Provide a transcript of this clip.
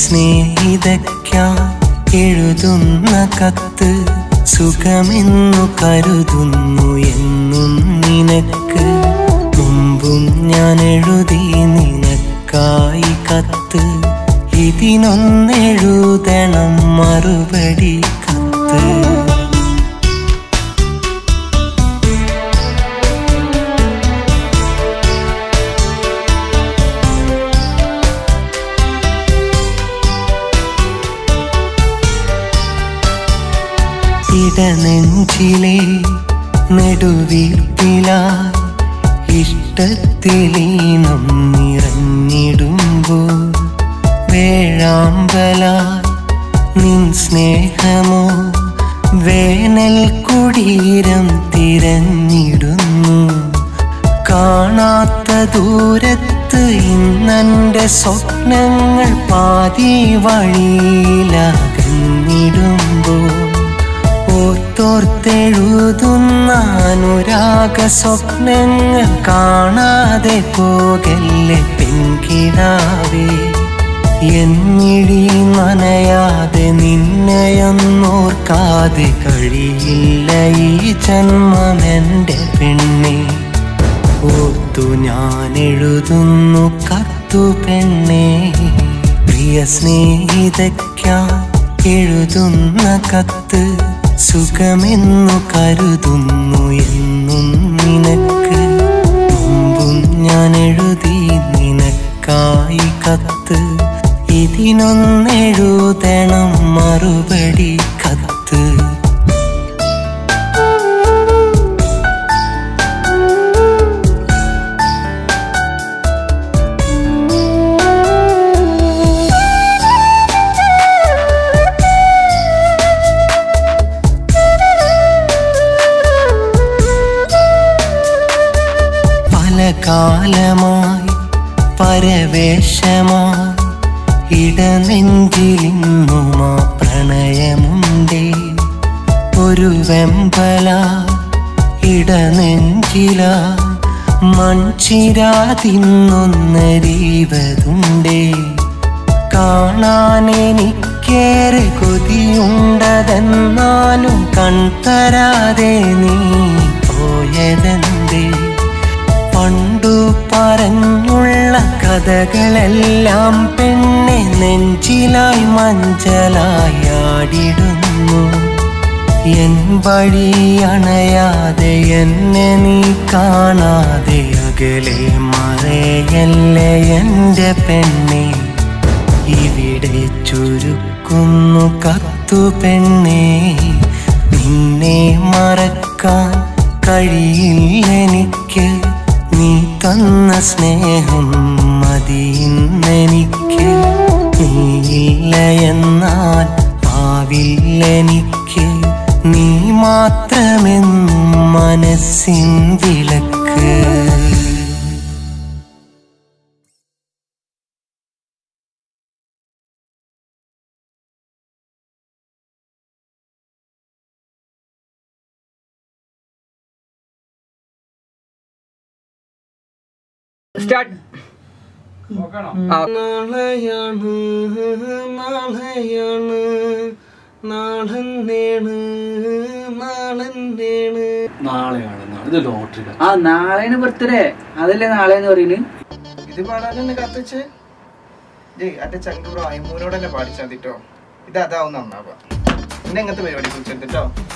സ്നേഹിതയ്ക്കാം എഴുതുന്ന കത്ത് സുഖമെന്നു കരുതുന്നു എന്നും നിനക്ക് മുമ്പും ഞാൻ എഴുതി നിനക്കായി കത്ത് ഇതിനൊന്നെഴുതണം മറുപടി കത്ത് ഇടനെഞ്ചിലെ നെടുവീർപ്പിലായി ഇഷ്ടത്തിലീനം നിറഞ്ഞിടുമ്പോൾ വേഴാമ്പലായി നിൻ സ്നേഹമോ വേനൽ കുടീരം തിരഞ്ഞിടുന്നു. കാണാത്ത ദൂരത്ത് ഇന്നെൻ്റെ സ്വപ്നങ്ങൾ പാതി വഴിയിലകന്നിടുമ്പോൾ ഓർത്തെഴുതുന്ന അനുരാഗ സ്വപ്നങ്ങൾ കാണാതെ പോകല്ലേ പെൺകിടാവേ, എന്നിഴി നനയാതെ നിന്നെയൊന്നോർക്കാതെ കഴിയില്ല ഈ ജന്മമെൻ്റെ പെണ്ണെ. ഓർത്തു ഞാനെഴുതുന്നു കത്തു പെണ്ണെ, പ്രിയ സ്നേഹിതയ്ക്കാം എഴുതുന്ന കത്ത് സുഖമെന്നു കരുതുന്നു എന്നും നിനക്ക് മുമ്പും ഞാൻ എഴുതി നിനക്കായി കത്ത് ഇതിനൊന്നെഴുതണം മറുപടി കത്ത്. കാലമായി പരവേശമായി ഇടനെഞ്ചിലിന്നുമാ പ്രണയമുണ്ടേ, ഒരു വെമ്പല ഇടനെഞ്ചില മൺചിരാതിന്നൊന്നരീവതുണ്ടേ. കാണാനെനിക്കേറെ കൊതിയുണ്ടതെന്നാലും കൺതരാതെ നീ പോയതെന്തേ? പണ്ടു പറഞ്ഞുള്ള കഥകളെല്ലാം പെണ്ണെ നെഞ്ചിലായി മഞ്ചലായാടിടുന്നു. എൻ വഴി അണയാതെ എന്നെ നീ കാണാതെ അകലെ മറയല്ലേ എൻ്റെ പെണ്ണെ. ഇവിടെ ചുരുക്കുന്നു കത്തു പെണ്ണെ, നിന്നെ മറക്കാൻ കഴിയില്ലെനിക്ക്, നീ തന്ന സ്നേഹം മതിയെന്നെനിക്ക്, നീയില്ല എന്നാൽ ആവില്ലെനിക്ക്, നീ മാത്രമെന്നും മനസ്സിൻ വിളക്ക്. Start. ഇത് ലോട്ടറി ആ നാളെയാണ് ബർത്ത്ഡേ, അതല്ലേ നാളെന്ന് പറയുന്നത്. ഇത് പാടാൻ കത്തിച്ച് അന്റെ ചങ്കൂറോ അയ്മൂനോട് തന്നെ പാടിച്ചാൽ തിട്ടോ, ഇത് അതാവും നന്നാവുക. പിന്നെ എങ്ങനത്തെ പരിപാടി കുറിച്ചെടുത്തിട്ടോ.